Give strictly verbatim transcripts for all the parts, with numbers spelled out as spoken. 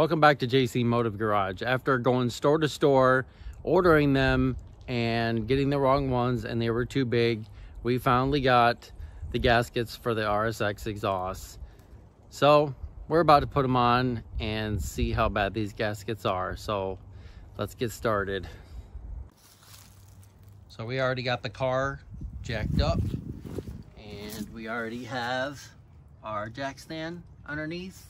Welcome back to J C Motive Garage. After going store to store, ordering them and getting the wrong ones and they were too big, we finally got the gaskets for the R S X exhausts. So we're about to put them on and see how bad these gaskets are. So let's get started. So we already got the car jacked up and we already have our jack stand underneath.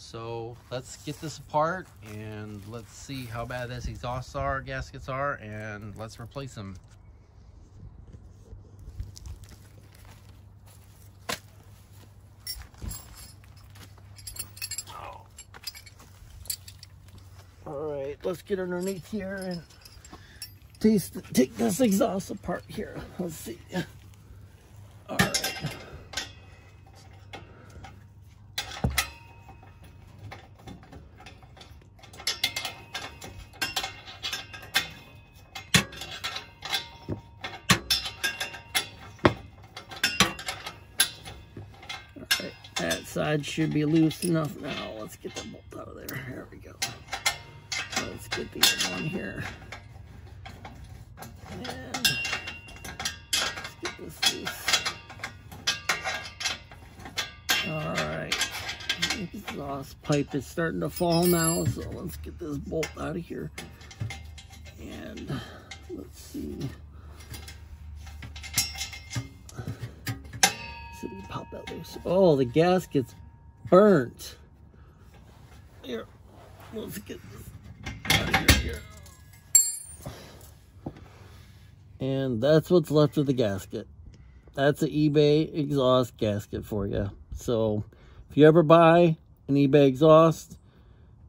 So let's get this apart and let's see how bad these exhausts are, gaskets are, and let's replace them. Oh. All right, let's get underneath here and taste, take this exhaust apart here. Let's see. All right. That side should be loose enough now. Let's get the bolt out of there. There we go. Let's get the other one here. And let's get this loose. Alright. The exhaust pipe is starting to fall now, so let's get this bolt out of here. And let's see. Pop that loose. Oh, the gasket's burnt. Here, let's get this out of here, here. And that's what's left of the gasket. That's an eBay exhaust gasket for you. So, if you ever buy an eBay exhaust,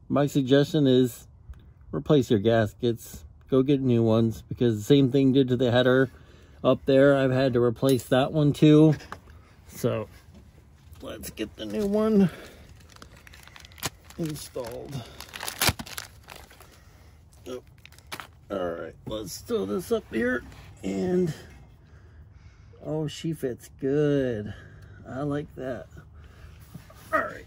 my suggestion is replace your gaskets. Go get new ones because the same thing did to the header up there. I've had to replace that one too. So let's get the new one installed. Oh. All right, let's throw this up here. And oh, she fits good. I like that. All right,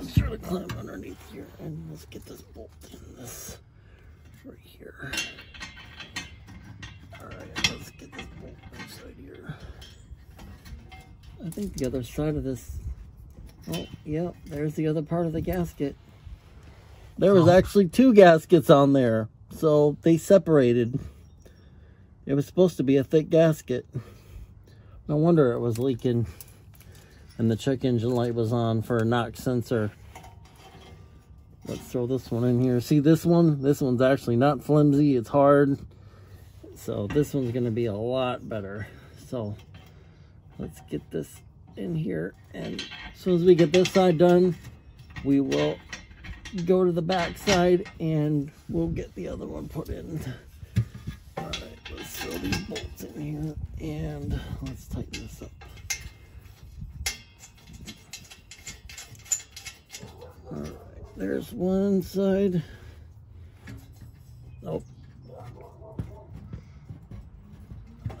let's try to climb underneath here and let's get this bolt in this right here. All right, let's get this bolt inside here. I think the other side of this, oh, yep, there's the other part of the gasket. There was actually two gaskets on there, so they separated. It was supposed to be a thick gasket. No wonder it was leaking, and the check engine light was on for a knock sensor. Let's throw this one in here. See this one? This one's actually not flimsy, it's hard. So this one's going to be a lot better. So let's get this in here, and as soon as we get this side done, we will go to the back side and we'll get the other one put in. All right, let's throw these bolts in here and let's tighten this up. All right, there's one side. Nope.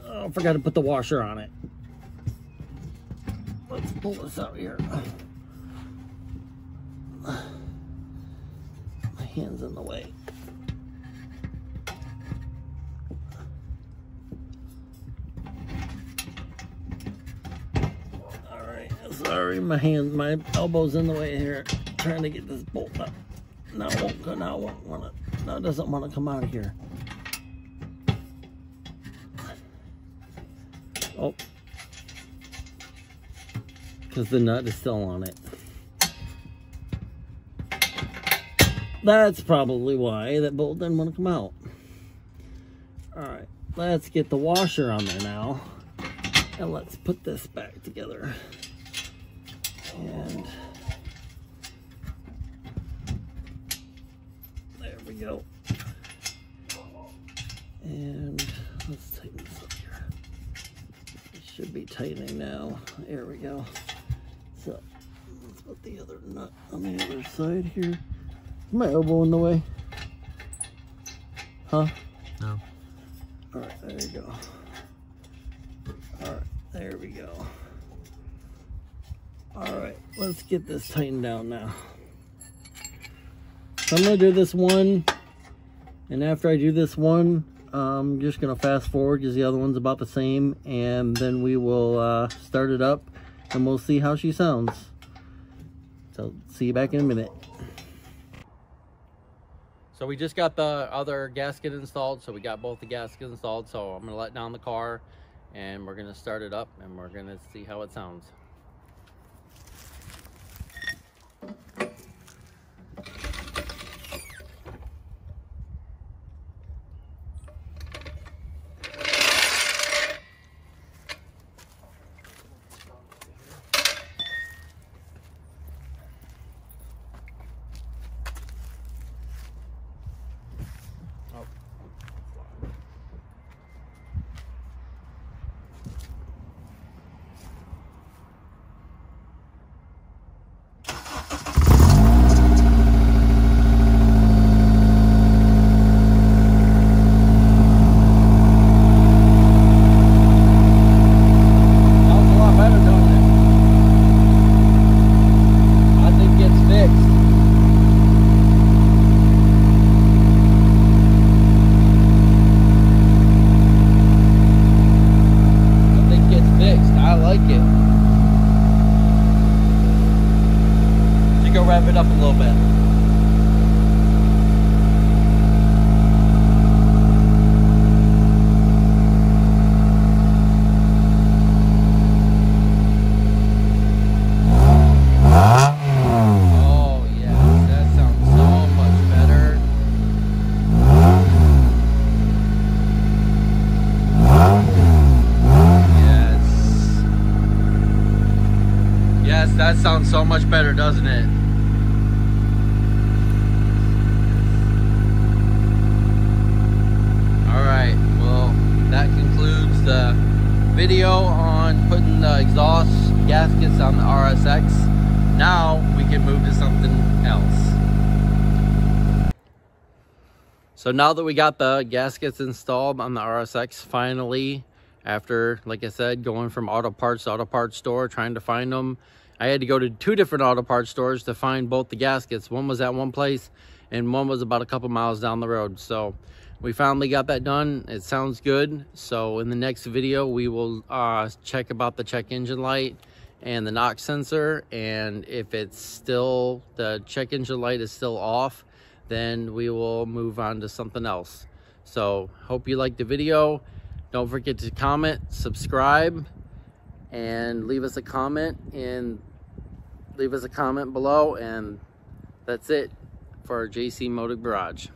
Oh, I forgot to put the washer on it. Let's pull this out here. My hand's in the way. Alright, sorry, my hand, my elbow's in the way here. Trying to get this bolt up. Now it won't go, now it won't want to, now it doesn't want to come out of here. Oh. Because the nut is still on it. That's probably why that bolt didn't want to come out. Alright, let's get the washer on there now. And let's put this back together. And there we go. And let's tighten this up here. It should be tightening now. There we go. So let's put the other nut on the other side here. Is my elbow in the way? Huh? No. Alright, there you go. Alright, there we go. Alright, let's get this tightened down now. So I'm gonna do this one, and after I do this one, I'm just gonna fast forward because the other one's about the same, and then we will uh, start it up and we'll see how she sounds. So see you back in a minute. So we just got the other gasket installed. So we got both the gaskets installed. So I'm gonna let down the car and we're gonna start it up and we're gonna see how it sounds. That sounds so much better, doesn't it? Alright, well, that concludes the video on putting the exhaust gaskets on the R S X. Now we can move to something else. So now that we got the gaskets installed on the R S X, finally, after, like I said, going from auto parts to auto parts store, trying to find them, I had to go to two different auto parts stores to find both the gaskets. One was at one place and one was about a couple miles down the road. So we finally got that done. It sounds good. So in the next video, we will uh, check about the check engine light and the knock sensor. And if it's still, the check engine light is still off, then we will move on to something else. So hope you liked the video. Don't forget to comment, subscribe, and leave us a comment and leave us a comment below. And that's it for our J C Motive Garage.